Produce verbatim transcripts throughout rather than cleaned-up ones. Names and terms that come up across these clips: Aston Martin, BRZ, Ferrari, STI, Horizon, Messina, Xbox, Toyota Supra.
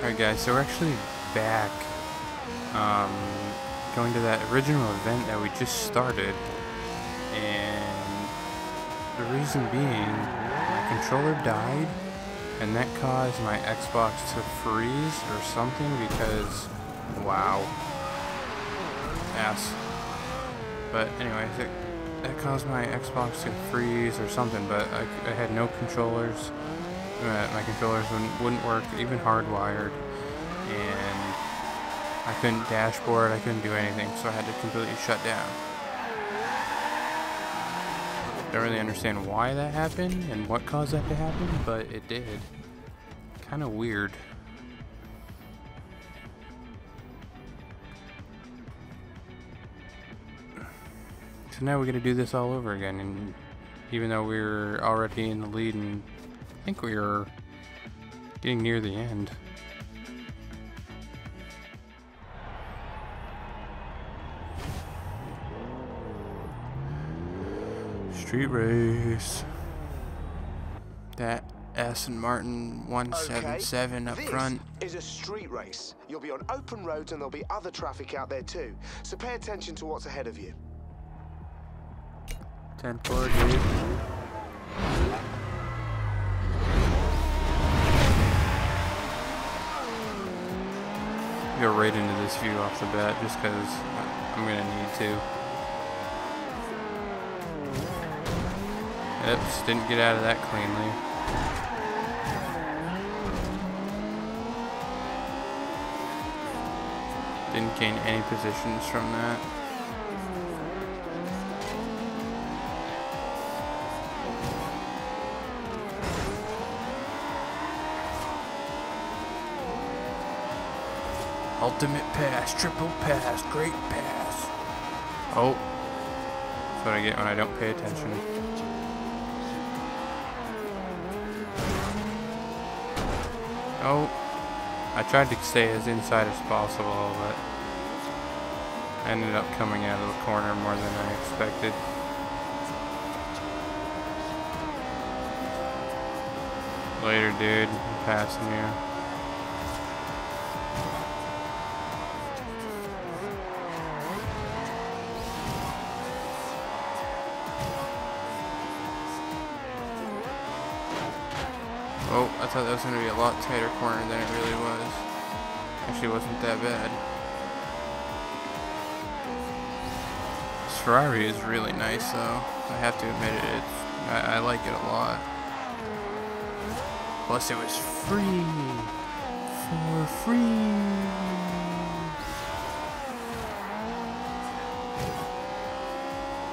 Alright guys, so we're actually back, um, going to that original event that we just started, and the reason being, my controller died, and that caused my Xbox to freeze or something because, wow, ass, but anyways, it, that caused my Xbox to freeze or something, but I, I had no controllers. Uh, my controllers wouldn't, wouldn't work, even hardwired, and I couldn't dashboard, I couldn't do anything, so I had to completely shut down. Don't really understand why that happened and what caused that to happen, but it did. Kind of weird. So now we're going to do this all over again, and even though we were already in the lead and I think we are getting near the end. Street race. That Aston Martin one seventy-seven okay. up this front. This is a street race. You'll be on open roads and there'll be other traffic out there too. So pay attention to what's ahead of you. ten forty. Go right into this view off the bat just because I'm going to need to. Oops, didn't get out of that cleanly. Didn't gain any positions from that. Ultimate pass, triple pass, great pass. Oh, that's what I get when I don't pay attention. Oh, I tried to stay as inside as possible, but I ended up coming out of the corner more than I expected. Later, dude, I'm passing you. Oh, I thought that was going to be a lot tighter corner than it really was. Actually, it wasn't that bad. This Ferrari is really nice, though. I have to admit it. It's, I, I like it a lot. Plus, it was free. For free.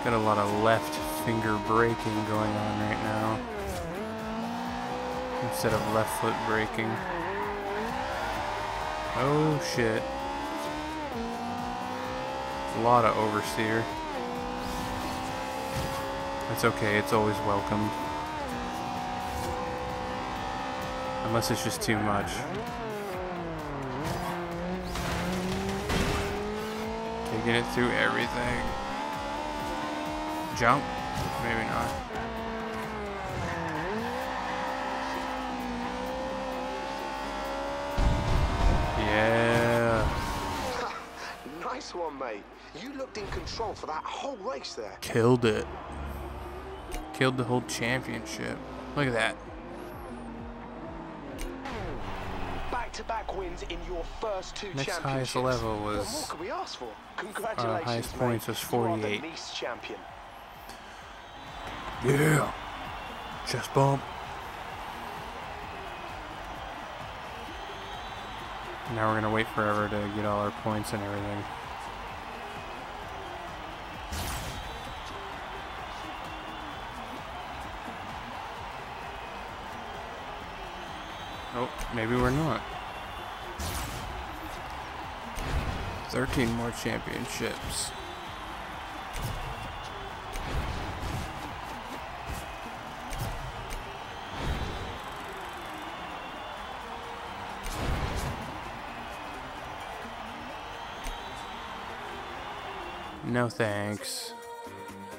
Got a lot of left finger braking going on right now. Instead of left foot braking. Oh shit. A lot of oversteer. That's okay, it's always welcomed. Unless it's just too much. Taking it through everything. Jump? Maybe not. Yeah. Nice one, mate. You looked in control for that whole race there. Killed it. Killed the whole championship. Look at that. Back-to-back wins in your first two championships. Next highest level was. What could we ask for? Congratulations, uh, highest points was forty-eight. Champion. Yeah. Chest bump. Now we're going to wait forever to get all our points and everything. Oh, maybe we're not. thirteen more championships. No thanks.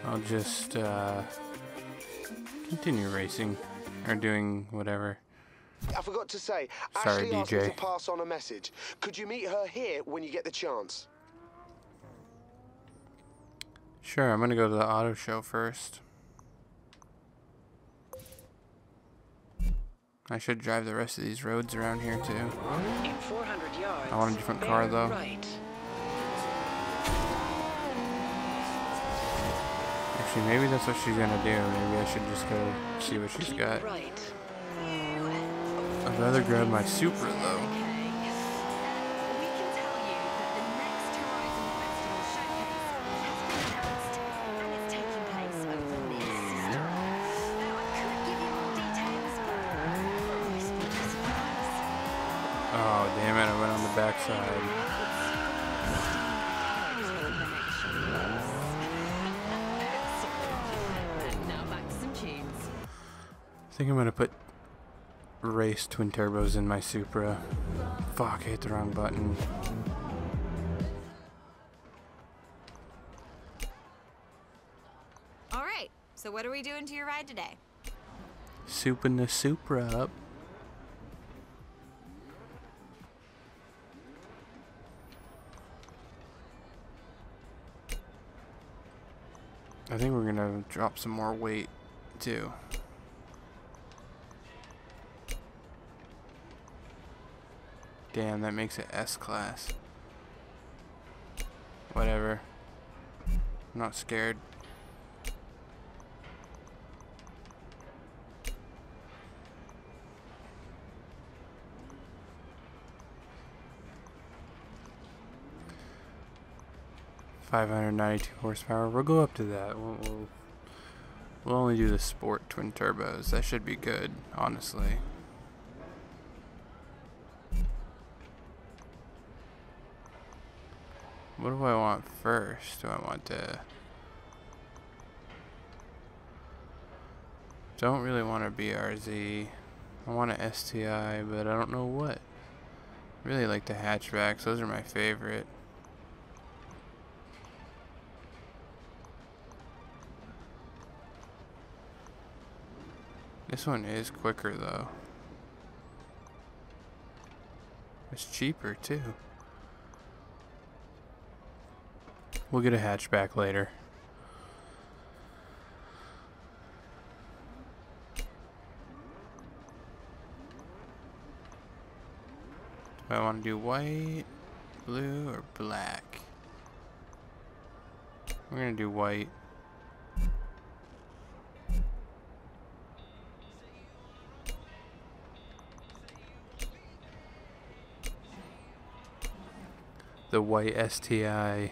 I'll just uh, continue racing or doing whatever. I forgot to say, Sorry, Ashley asked me to pass on a message. Could you meet her here when you get the chance? Sure, I'm going to go to the auto show first. I should drive the rest of these roads around here too. In four hundred yards, I want a different car though. Right. Actually, maybe that's what she's going to do. Maybe I should just go see what she's got. Right. I'd rather grab my Supra though. Oh, damn it, I went on the backside. I think I'm going to put race twin turbos in my Supra. Fuck, I hit the wrong button. Alright, so what are we doing to your ride today? Souping the Supra up. I think we're going to drop some more weight too. Damn, that makes it S-Class. Whatever. I'm not scared. five hundred ninety-two horsepower. We'll go up to that. We'll, we'll, we'll only do the sport twin turbos. That should be good, honestly. What do I want first? Do I want to... Don't really want a B R Z. I want an S T I, but I don't know what. Really like the hatchbacks. Those are my favorite. This one is quicker, though. It's cheaper, too. We'll get a hatchback later. Do I want to do white, blue, or black? We're going to do white. The white S T I.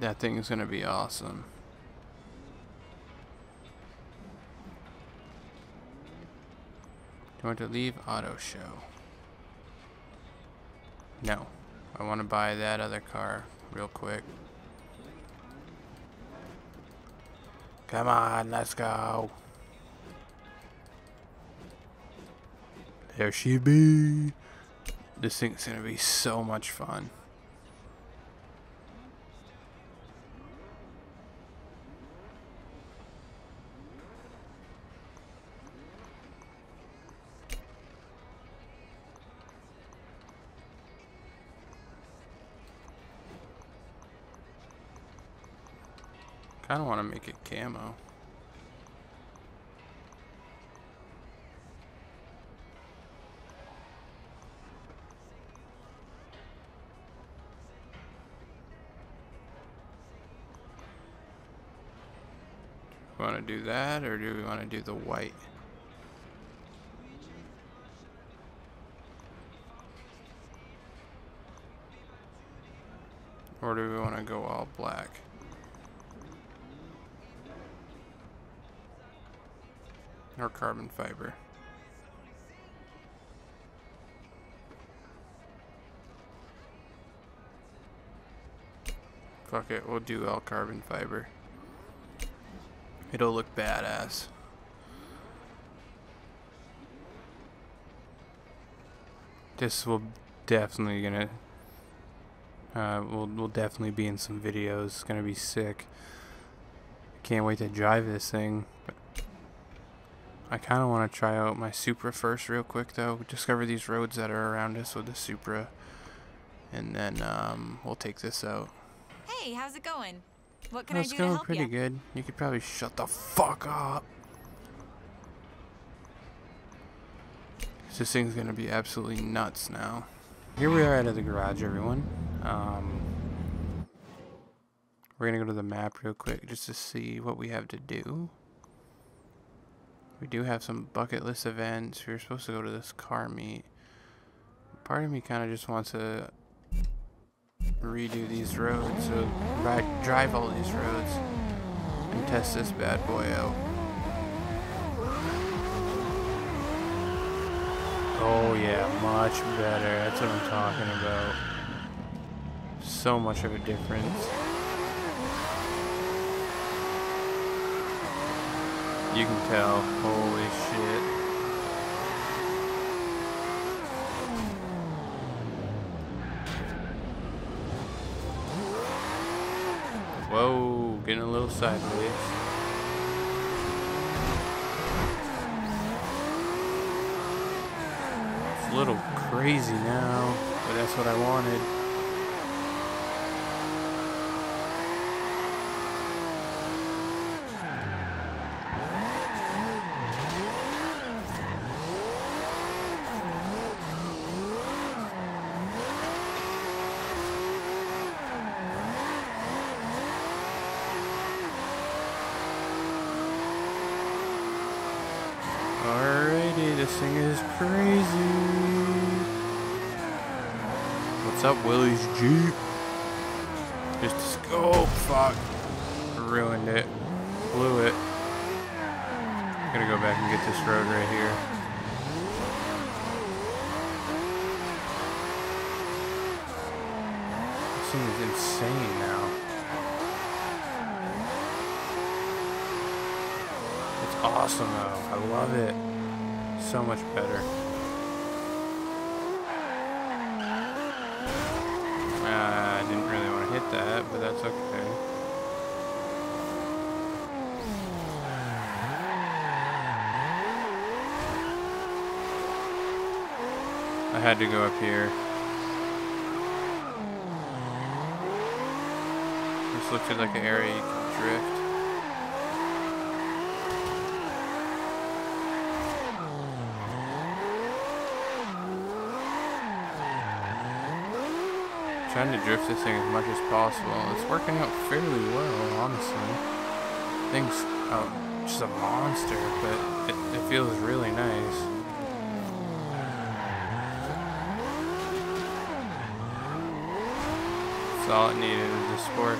That thing is going to be awesome. Do I want to leave auto show? No. I want to buy that other car real quick. Come on, let's go. There she be. This thing's going to be so much fun. I don't want to make it camo. Do we want to do that, or do we want to do the white? Or do we want to go all black? Or carbon fiber. Fuck it, we'll do all carbon fiber. It'll look badass. This will definitely gonna Uh, we'll, we'll definitely be in some videos. It's gonna be sick. Can't wait to drive this thing. But I kind of want to try out my Supra first real quick though. Discover these roads that are around us with the Supra, and then um, we'll take this out. Hey, how's it going? What can I do to help you? It's going pretty good. You could probably shut the fuck up. This thing's gonna be absolutely nuts now. Here we are out of the garage, everyone. Um, we're gonna go to the map real quick just to see what we have to do. We do have some bucket list events. We were supposed to go to this car meet. Part of me kind of just wants to redo these roads, so ride, drive all these roads and test this bad boy out. Oh yeah, much better. That's what I'm talking about. So much of a difference. You can tell. Holy shit. Whoa, getting a little sideways. It's a little crazy now, but that's what I wanted. This thing is crazy. What's up, Willie's Jeep? Just oh fuck, ruined it, blew it. I'm gonna go back and get this road right here. This thing is insane now. It's awesome though. I love it. So much better. Uh, I didn't really want to hit that, but that's okay. I had to go up here. This looks like an area you can drift. Trying to drift this thing as much as possible. It's working out fairly well, honestly. The thing's um, just a monster, but it, it feels really nice. That's all it needed was the sport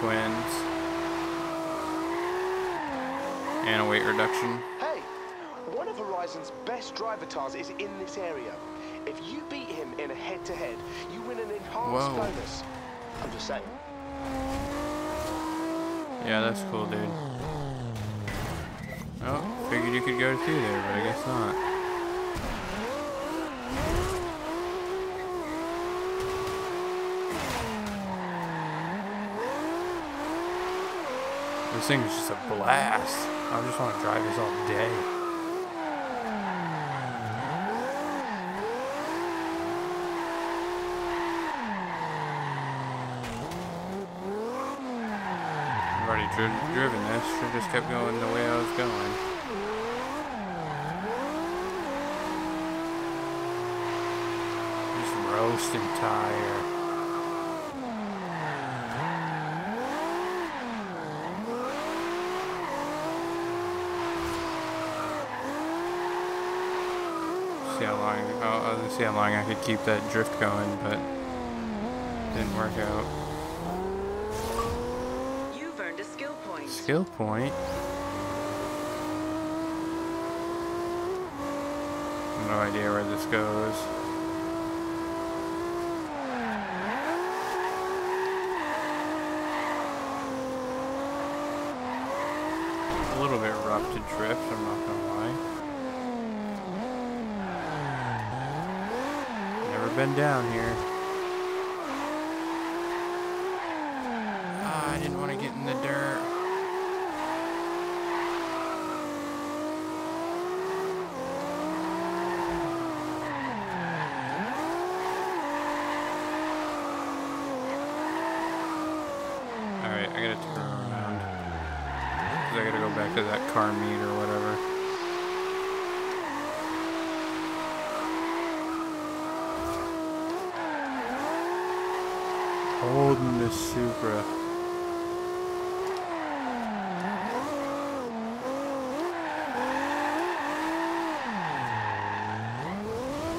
twins and a weight reduction. Hey, one of Horizon's best driver cars is in this area. If you beat him in a head-to-head, -head, you win an enhanced Whoa. bonus. I'm just saying. Yeah, that's cool, dude. Oh, figured you could go through there, but I guess not. This thing is just a blast. I just want to drive this all day. Already dri driven this, should have just kept going the way I was going. Just roasting tire. See how long, oh, I was gonna see how long I could keep that drift going, but didn't work out. Skill point. No idea where this goes. A little bit rough to drift, I'm not gonna lie. Never been down here. Alright, I gotta turn around. Because I gotta go back to that car meet or whatever. Holding this Supra.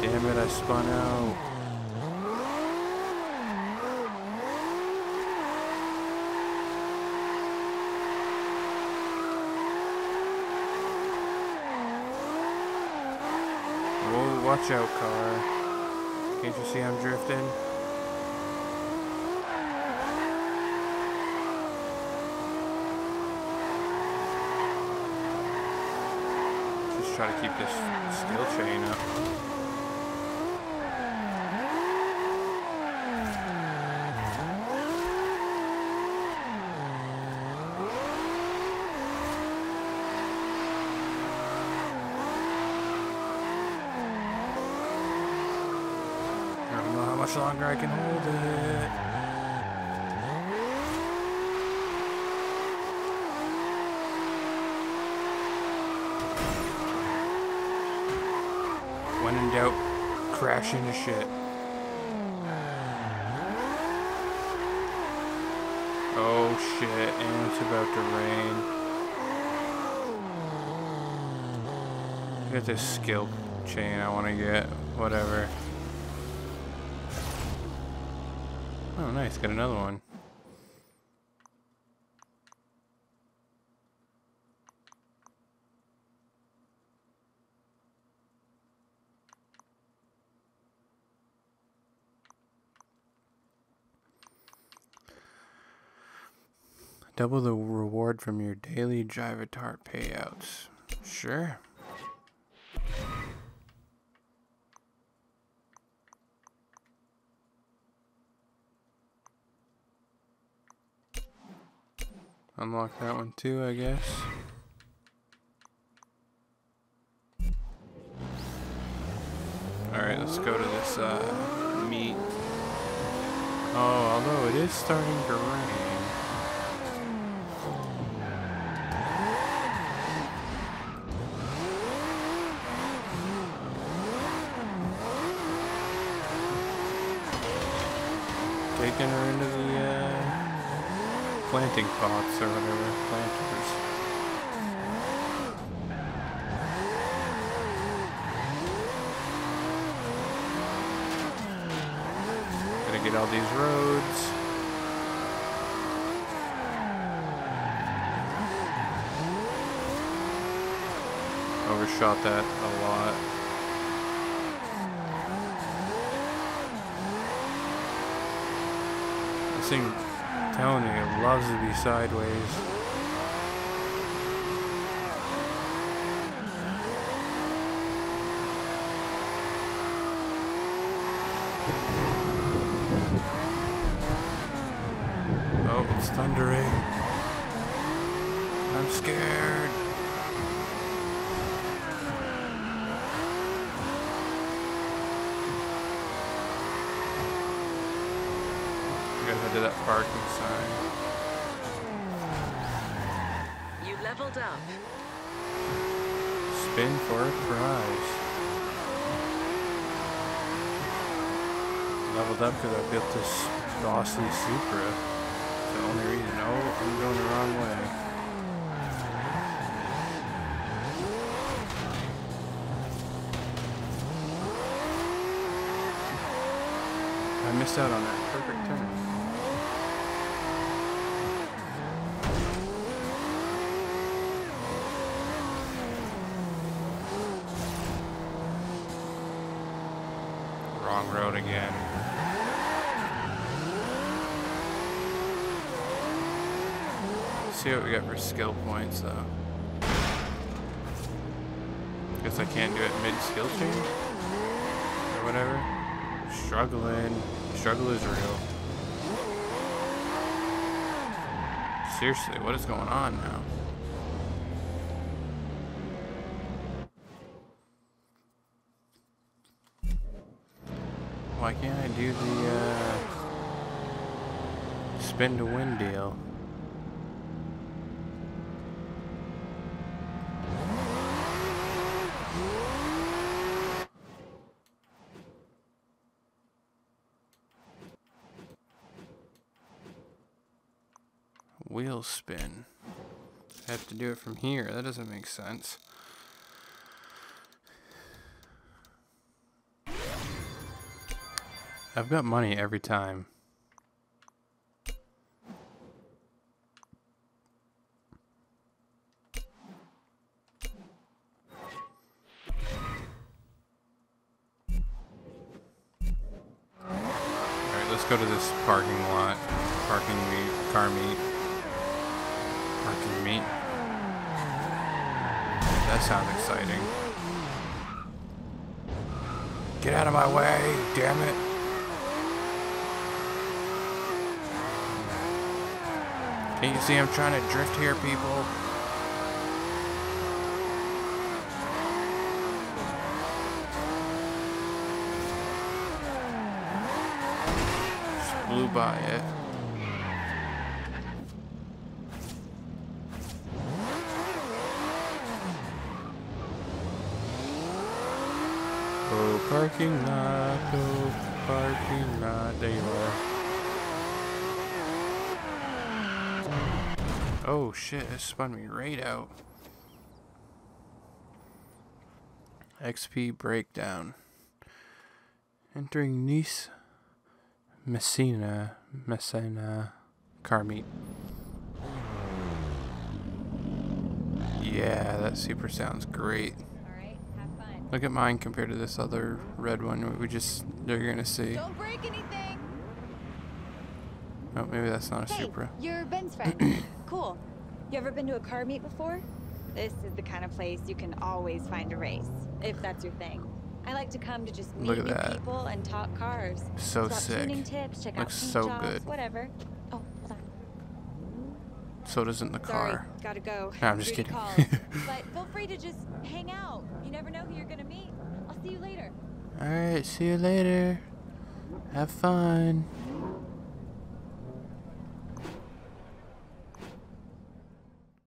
Damn it, I spun out. Whoa, watch out, car. Can't you see I'm drifting? Try to keep this steel chain up. I don't know how much longer I can hold it. When in doubt, crash into shit. Oh shit, and it's about to rain. I got this skill chain I want to get. Whatever. Oh nice, got another one. Double the reward from your daily Drivatart payouts. Sure. Unlock that one too, I guess. Alright, let's go to this uh, meet. Oh, although it is starting to rain. Taking her into the uh, planting pots or whatever, planters. Gotta get all these roads. Overshot that a lot. This thing, I'm telling you, it loves to be sideways. Oh, it's thundering. I'm scared. To that parking sign. You leveled up. Spin for a prize. Leveled up because I built this costly Supra. The only reason. Oh, I'm going the wrong way. I missed out on that perfect turn. Road again. Let's see what we got for skill points though. Guess I can't do it mid-skill change? Or whatever. Struggling. Struggle is real. Seriously, what is going on now? Why can't I do the uh, spin to win deal? wheel spin. I have to do it from here. That doesn't make sense. I've got money every time. Go to this parking lot, parking meet, car meet, parking meet. That sounds exciting. Get out of my way, damn it! Can't you see I'm trying to drift here, people? Blew by it. Go parking lot, go parking lot, there you are. Oh shit, it spun me right out. X P breakdown. Entering Nice. Messina, Messina, car meet. Yeah, that Supra sounds great. All right, have fun. Look at mine compared to this other red one. We just, they're gonna see. Don't break anything. Oh, maybe that's not a hey, Supra. You're Ben's friend. Cool. You ever been to a car meet before? This is the kind of place you can always find a race, if that's your thing. I like to come to just meet new people and talk cars. So sick. Tips, check looks out so jobs, good. Whatever. Oh, hold on. So doesn't the Sorry, car. Gotta go. No, I'm just Rudy kidding. But feel free to just hang out. You never know who you're gonna meet. I'll see you later. All right. See you later. Have fun.